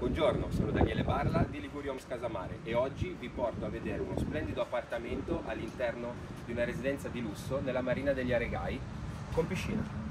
Buongiorno, sono Daniele Barla di LiguriaHomes Casamare e oggi vi porto a vedere uno splendido appartamento all'interno di una residenza di lusso nella Marina degli Aregai con piscina.